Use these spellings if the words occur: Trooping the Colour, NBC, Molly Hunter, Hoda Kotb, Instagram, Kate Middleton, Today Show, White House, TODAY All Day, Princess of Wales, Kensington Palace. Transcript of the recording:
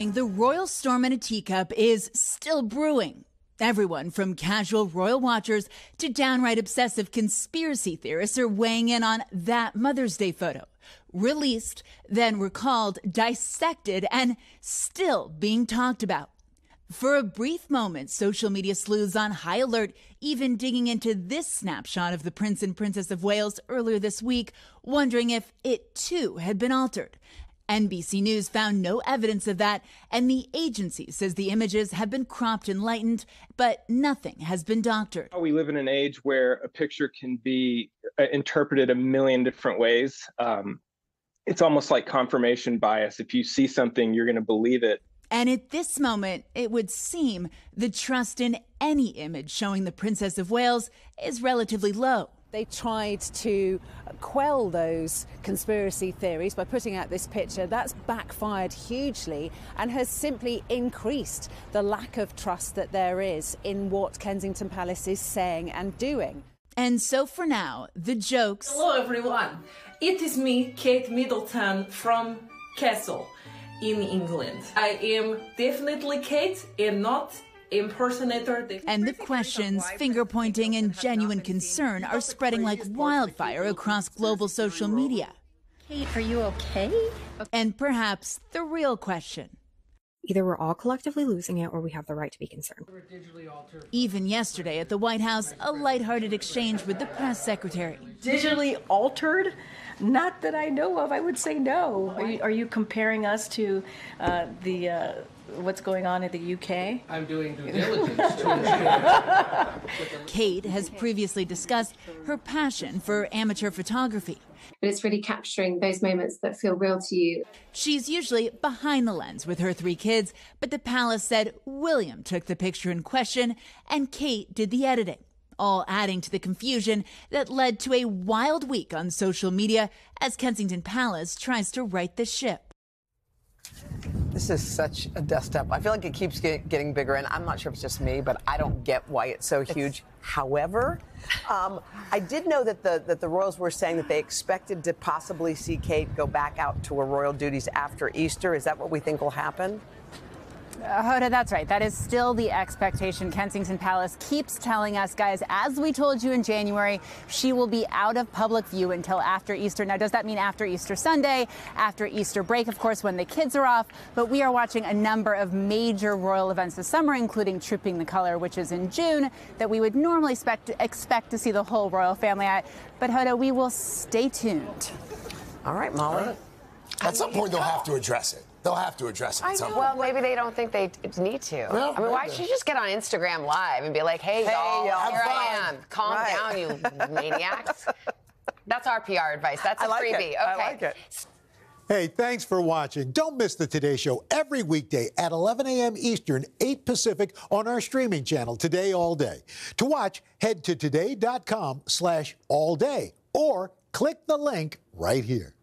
The royal storm in a teacup is still brewing. Everyone from casual royal watchers to downright obsessive conspiracy theorists are weighing in on that Mother's Day photo. Released, then recalled, dissected, and still being talked about. For a brief moment, social media sleuths on high alert, even digging into this snapshot of the Prince and Princess of Wales earlier this week, wondering if it too had been altered. NBC News found no evidence of that, and the agency says the images have been cropped and lightened, but nothing has been doctored. We live in an age where a picture can be interpreted a million different ways. It's almost like confirmation bias. If you see something, you're going to believe it. And at this moment, it would seem the trust in any image showing the Princess of Wales is relatively low. They tried to quell those conspiracy theories by putting out this picture. That's backfired hugely and has simply increased the lack of trust that there is in what Kensington Palace is saying and doing. And so for now, the jokes... Hello everyone, it is me, Kate Middleton from Castle in England. I am definitely Kate and not impersonator. And the questions, finger-pointing and genuine concern are spreading like wildfire across global social media. Kate, are you okay? And perhaps the real question. Either we're all collectively losing it or we have the right to be concerned. Even yesterday at the White House, a lighthearted exchange with the press secretary. Digitally altered? Not that I know of. I would say no. Are you comparing us to what's going on in the UK? I'm doing due diligence to ensure. Kate has previously discussed her passion for amateur photography. But it's really capturing those moments that feel real to you. She's usually behind the lens with her three kids, but the palace said William took the picture in question and Kate did the editing, all adding to the confusion that led to a wild week on social media as Kensington Palace tries to right the ship. This is such a dust-up. I feel like it keeps getting bigger, and I'm not sure if it's just me, but I don't get why it's so huge. However, I did know that the royals were saying that they expected to possibly see Kate go back out to her royal duties after Easter. Is that what we think will happen? Hoda, that's right. That is still the expectation. Kensington Palace keeps telling us, guys, as we told you in January, she will be out of public view until after Easter. Now, does that mean after Easter Sunday, after Easter break, of course, when the kids are off? But we are watching a number of major royal events this summer, including Trooping the Colour, which is in June, that we would normally expect to see the whole royal family at. But Hoda, we will stay tuned. All right, Molly. All right. At some point, they'll have to address it. They'll have to address it at some point. Well, maybe they don't think they need to. Well, I mean, why should you just get on Instagram Live and be like, hey, y'all, here I am. Calm down, you maniacs. That's our PR advice. That's a freebie. Okay. I like it. Hey, thanks for watching. Don't miss the Today Show every weekday at 11 a.m. Eastern, 8 Pacific on our streaming channel, Today All Day. To watch, head to today.com/allday or click the link right here.